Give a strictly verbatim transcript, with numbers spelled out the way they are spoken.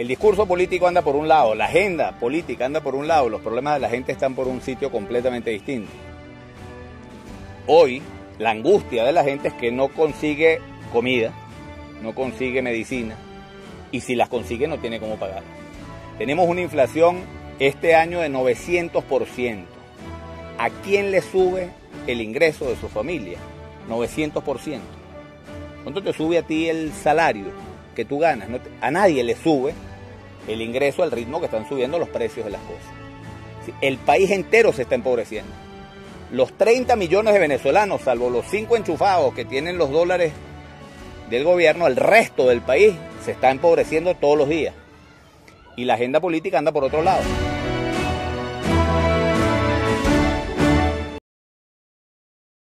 El discurso político anda por un lado, la agenda política anda por un lado, los problemas de la gente están por un sitio completamente distinto. Hoy, la angustia de la gente es que no consigue comida, no consigue medicina, y si las consigue no tiene cómo pagar. Tenemos una inflación este año de novecientos por ciento. ¿A quién le sube el ingreso de su familia? novecientos por ciento. ¿Cuánto te sube a ti el salario que tú ganas? No te, a nadie le sube el ingreso al ritmo que están subiendo los precios de las cosas. El país entero se está empobreciendo. Los treinta millones de venezolanos, salvo los cinco enchufados que tienen los dólares del gobierno, el resto del país se está empobreciendo todos los días. Y la agenda política anda por otro lado.